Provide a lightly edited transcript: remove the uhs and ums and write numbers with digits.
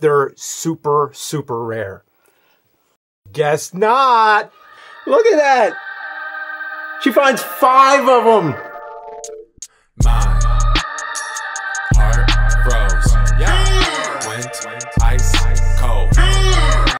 They're super, super rare. Guess not. Look at that. She finds 5 of them. My heart froze. Yeah. Went